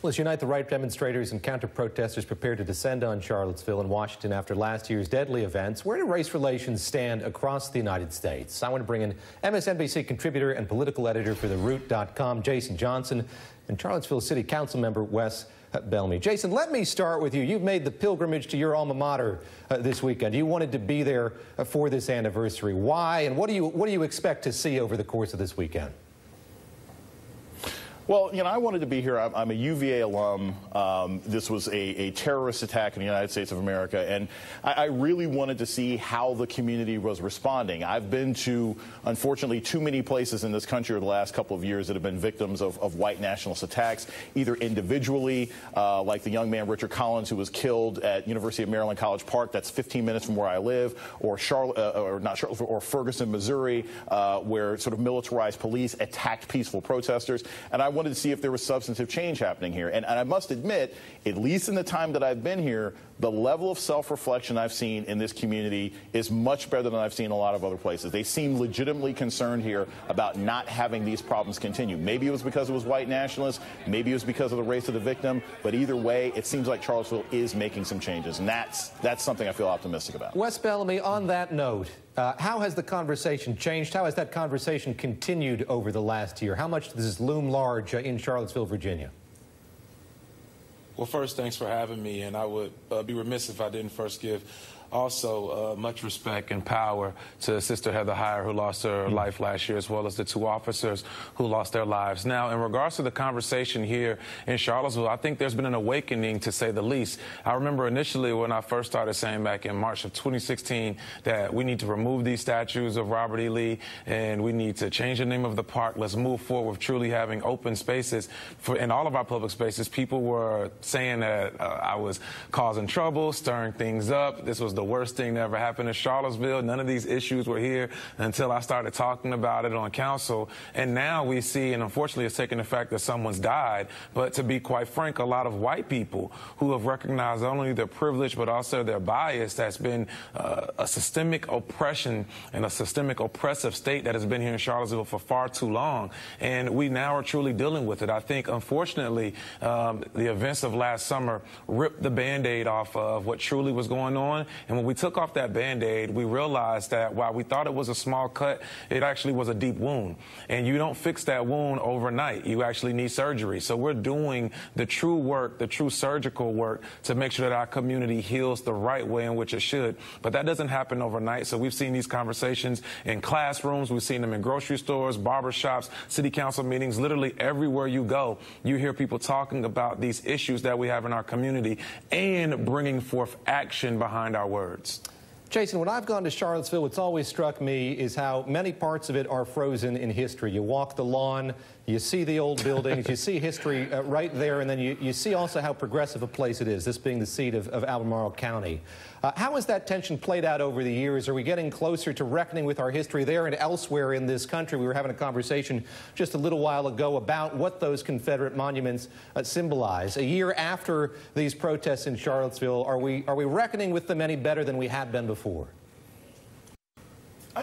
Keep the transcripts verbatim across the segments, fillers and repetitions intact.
Well, as Unite the Right demonstrators and counter-protesters prepare to descend on Charlottesville and Washington after last year's deadly events, where do race relations stand across the United States? I want to bring in M S N B C contributor and political editor for The Root dot com, Jason Johnson, and Charlottesville City Council member Wes Bellamy. Jason, let me start with you. You've made the pilgrimage to your alma mater uh, this weekend. You wanted to be there uh, for this anniversary. Why, and what do you, what do you expect to see over the course of this weekend? Well, you know, I wanted to be here. I'm, I'm a U V A alum. Um, this was a, a terrorist attack in the United States of America, and I, I really wanted to see how the community was responding. I've been to, unfortunately, too many places in this country over the last couple of years that have been victims of, of white nationalist attacks, either individually, uh, like the young man Richard Collins, who was killed at University of Maryland College Park, that's fifteen minutes from where I live, or Charlotte, uh, or not Charlotte, or Ferguson, Missouri, uh, where sort of militarized police attacked peaceful protesters, and I wanted to see if there was substantive change happening here. And, and I must admit, at least in the time that I've been here, the level of self-reflection I've seen in this community is much better than I've seen in a lot of other places. They seem legitimately concerned here about not having these problems continue. Maybe it was because it was white nationalists, maybe it was because of the race of the victim, but either way, it seems like Charlottesville is making some changes, and that's, that's something I feel optimistic about. Wes Bellamy, on that note, Uh, how has the conversation changed? How has that conversation continued over the last year? How much does this loom large uh, in Charlottesville, Virginia? Well, first, thanks for having me, and I would uh, be remiss if I didn't first give also uh, much respect and power to Sister Heather Heyer, who lost her mm-hmm. life last year, as well as the two officers who lost their lives. Now, in regards to the conversation here in Charlottesville, I think there's been an awakening, to say the least. I remember initially when I first started saying back in March of twenty sixteen that we need to remove these statues of Robert E. Lee and we need to change the name of the park. Let's move forward with truly having open spaces for, in all of our public spaces. People were saying that uh, I was causing trouble, stirring things up. This was the worst thing that ever happened in Charlottesville. None of these issues were here until I started talking about it on council. And now we see, and unfortunately it's taken the fact that someone's died, but to be quite frank, a lot of white people who have recognized not only their privilege but also their bias that's been uh, a systemic oppression and a systemic oppressive state that has been here in Charlottesville for far too long. And we now are truly dealing with it. I think, unfortunately, um, the events of last summer ripped the Band-Aid off of what truly was going on. And when we took off that Band-Aid, we realized that while we thought it was a small cut, it actually was a deep wound. And you don't fix that wound overnight. You actually need surgery. So we're doing the true work, the true surgical work, to make sure that our community heals the right way in which it should. But that doesn't happen overnight. So we've seen these conversations in classrooms. We've seen them in grocery stores, barbershops, city council meetings. Literally everywhere you go, you hear people talking about these issues that we have in our community and bringing forth action behind our words. Jason, when I've gone to Charlottesville, what's always struck me is how many parts of it are frozen in history. You walk the lawn, you see the old buildings, you see history uh, right there, and then you, you see also how progressive a place it is, this being the seat of, of Albemarle County. Uh, how has that tension played out over the years? Are we getting closer to reckoning with our history there and elsewhere in this country? We were having a conversation just a little while ago about what those Confederate monuments uh, symbolize. A year after these protests in Charlottesville, are we, are we reckoning with them any better than we had been before? Before.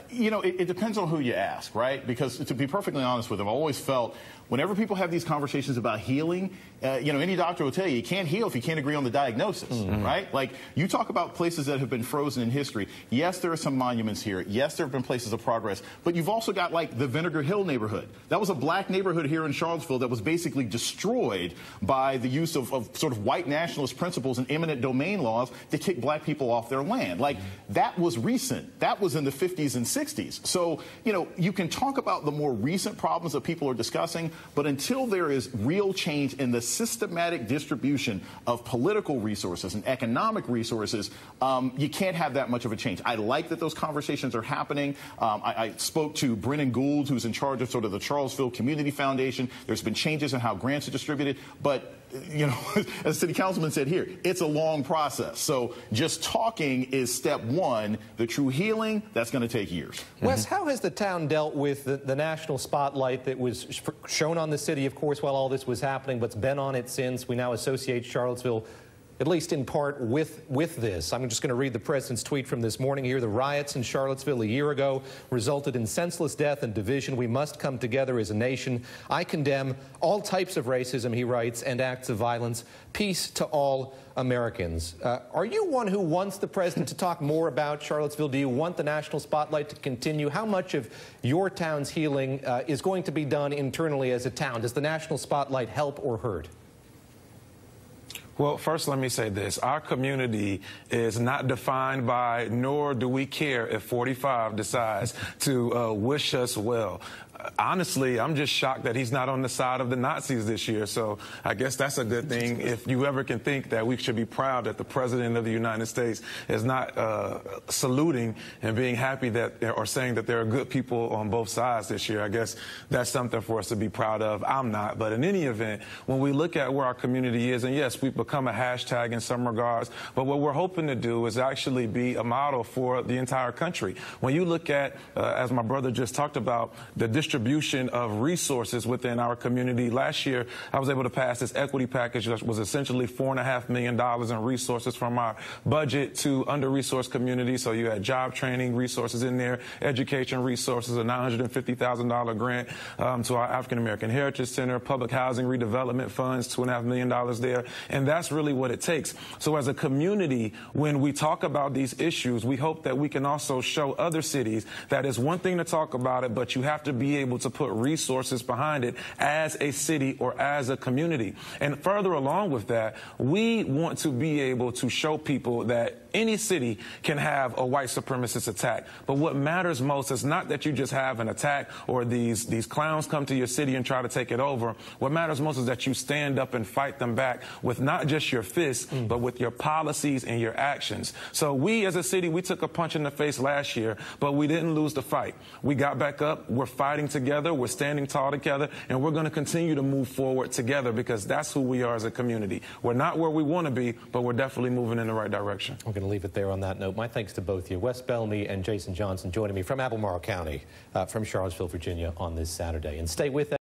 You know, it, it depends on who you ask, right? Because to be perfectly honest with them, I've always felt whenever people have these conversations about healing, uh, you know, any doctor will tell you you can't heal if you can't agree on the diagnosis, mm-hmm. right? Like, you talk about places that have been frozen in history. Yes, there are some monuments here. Yes, there have been places of progress. But you've also got, like, the Vinegar Hill neighborhood. That was a black neighborhood here in Charlottesville that was basically destroyed by the use of, of sort of white nationalist principles and eminent domain laws to kick black people off their land. Like, that was recent. That was in the fifties and sixties. So, you know, you can talk about the more recent problems that people are discussing, but until there is real change in the systematic distribution of political resources and economic resources, um, you can't have that much of a change. I like that those conversations are happening. Um, I, I spoke to Brennan Gould, who's in charge of sort of the Charlottesville Community Foundation. There's been changes in how grants are distributed, but you know, as city councilman said here, it's a long process. So just talking is step one. The true healing, that's going to take years. Mm-hmm. Wes, how has the town dealt with the, the national spotlight that was sh shown on the city, of course, while all this was happening, but's been on it since? We now associate Charlottesville at least in part, with, with this. I'm just going to read the president's tweet from this morning here. The riots in Charlottesville a year ago resulted in senseless death and division. We must come together as a nation. I condemn all types of racism, he writes, and acts of violence. Peace to all Americans. Uh, are you one who wants the president to talk more about Charlottesville? Do you want the national spotlight to continue? How much of your town's healing uh, is going to be done internally as a town? Does the national spotlight help or hurt? Well, first, let me say this. Our community is not defined by, nor do we care if forty-five decides to uh, wish us well. Honestly, I'm just shocked that he's not on the side of the Nazis this year. So I guess that's a good thing. If you ever can think that we should be proud that the president of the United States is not uh, saluting and being happy that or saying that there are good people on both sides this year, I guess that's something for us to be proud of. I'm not. But in any event, when we look at where our community is, and yes, we've become a hashtag in some regards, but what we're hoping to do is actually be a model for the entire country. When you look at, uh, as my brother just talked about, the district distribution of resources within our community. Last year, I was able to pass this equity package that was essentially four and a half million dollars in resources from our budget to under-resourced communities. So you had job training resources in there, education resources, a nine hundred fifty thousand dollar grant um, to our African-American Heritage Center, public housing redevelopment funds, two and a half million dollars there. And that's really what it takes. So as a community, when we talk about these issues, we hope that we can also show other cities that it's one thing to talk about it, but you have to be able to put resources behind it as a city or as a community. And further along with that, we want to be able to show people that any city can have a white supremacist attack. But what matters most is not that you just have an attack or these, these clowns come to your city and try to take it over. What matters most is that you stand up and fight them back with not just your fists, mm. but with your policies and your actions. So we as a city, we took a punch in the face last year, but we didn't lose the fight. We got back up, we're fighting together, we're standing tall together, and we're going to continue to move forward together because that's who we are as a community. We're not where we want to be, but we're definitely moving in the right direction. Okay. Leave it there on that note. My thanks to both of you. Wes Bellamy and Jason Johnson joining me from Albemarle County, uh, from Charlottesville, Virginia, on this Saturday. And stay with us.